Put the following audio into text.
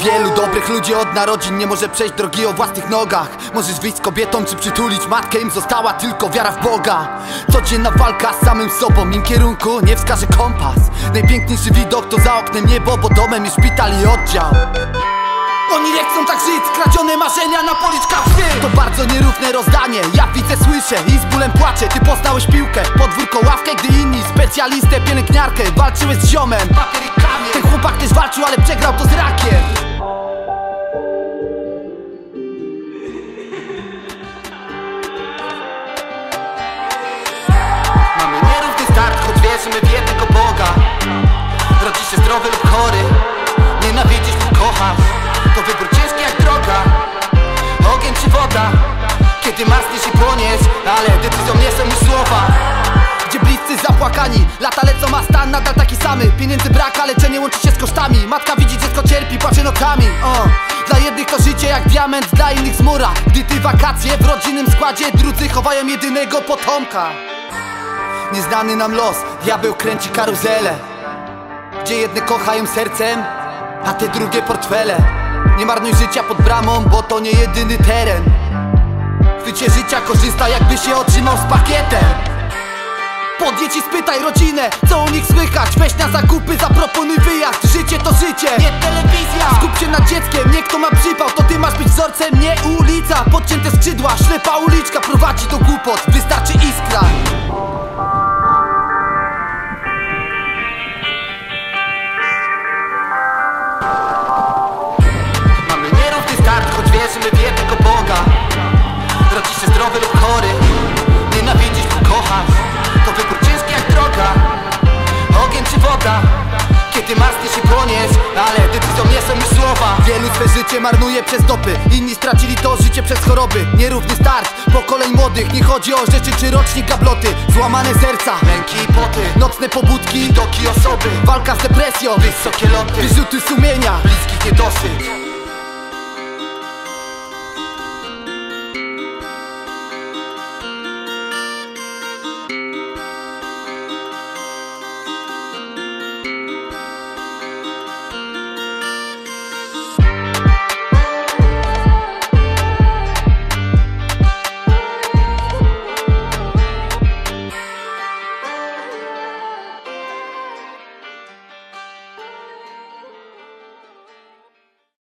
Wielu dobrych ludzi od narodzin nie może przejść drogi o własnych nogach. Możesz wyjść z kobietą czy przytulić matkę, im została tylko wiara w Boga. Codzienna walka z samym sobą, im kierunku nie wskaże kompas. Najpiękniejszy widok to za oknem niebo, bo domem jest szpital i oddział. Oni nie chcą tak żyć, skradzione marzenia na policzkach krwi. To bardzo nierówne rozdanie, ja widzę, słyszę i z bólem płaczę. Ty poznałeś piłkę, podwórko, ławkę, gdy inni specjalistę, pielęgniarkę, walczyłeś z ziomem. Ten chłopak też walczył, ale przegrał to z rakiem. Mamy nierówny start, choć wierzymy w jednego Boga. Rodzisz się zdrowy lub chory, nienawidzisz lub kochasz. To wybór ciężki jak droga, ogień czy woda. Kiedy marzniesz i płoniesz, ale decyzją nie są już słowa. Gdzie bliscy zapłakani, lata lecą, a stan nadal taki samy. Pieniędzy brak, a leczenie łączy się z kosztami. Matka widzi, dziecko cierpi, płacze nocami. Dla jednych to życie jak diament, dla innych zmora. Gdy ty wakacje w rodzinnym składzie, drudzy chowają jedynego potomka. Nieznany nam los, diabeł kręci karuzelę, gdzie jedne kochają sercem, a te drugie portfele. Nie marnuj życia pod bramą, bo to nie jedyny teren. W chwycie życia korzysta, jakby się otrzymał z pakietem. Podjedź i spytaj rodzinę, co u nich słychać. Weź na zakupy, zaproponuj wyjazd. Życie to życie, nie telewizja. Skup się nad dzieckiem, nie kto ma przypał. To ty masz być wzorcem, nie ulica. Podcięte skrzydła, ślepa uliczka prowadzi do głupot, wystarczy iskra. Wierzymy w jednego Boga. Rodzisz się zdrowy lub chory, nienawidzisz lub kochasz. To wybór ciężki jak droga, ogień czy woda. Kiedy marzniesz i płoniesz, ale decyzją nie są już słowa. Wielu swe życie marnuje przez dopy, inni stracili to życie przez choroby. Nierówny start pokoleń młodych, nie chodzi o rzeczy czy rocznik gabloty. Złamane serca, męki i poty, nocne pobudki, widoki osoby. Walka z depresją, wysokie loty, wyrzuty sumienia, bliskich niedosyć.